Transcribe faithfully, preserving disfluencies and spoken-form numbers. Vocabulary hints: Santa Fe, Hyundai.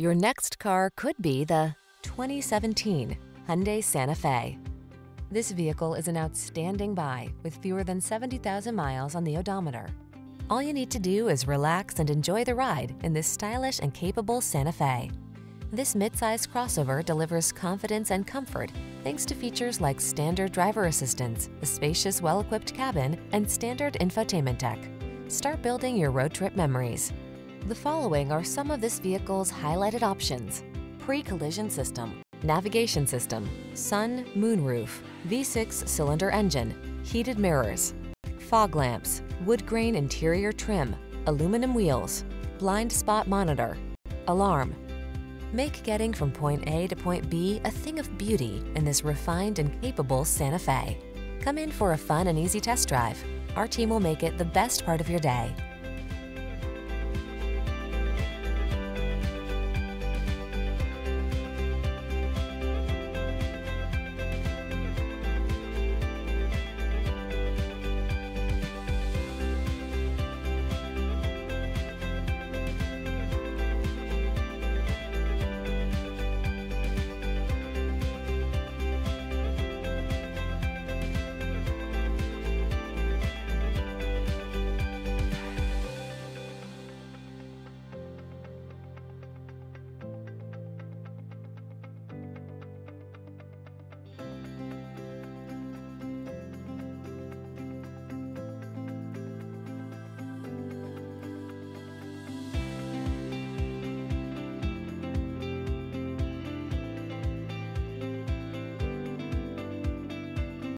Your next car could be the twenty seventeen Hyundai Santa Fe. This vehicle is an outstanding buy with fewer than seventy thousand miles on the odometer. All you need to do is relax and enjoy the ride in this stylish and capable Santa Fe. This midsize crossover delivers confidence and comfort thanks to features like standard driver assistance, a spacious, well-equipped cabin, and standard infotainment tech. Start building your road trip memories. The following are some of this vehicle's highlighted options: pre-collision system, navigation system, sun, moonroof, V six cylinder engine, heated mirrors, fog lamps, wood grain interior trim, aluminum wheels, blind spot monitor, alarm. Make getting from point A to point B a thing of beauty in this refined and capable Santa Fe. Come in for a fun and easy test drive. Our team will make it the best part of your day.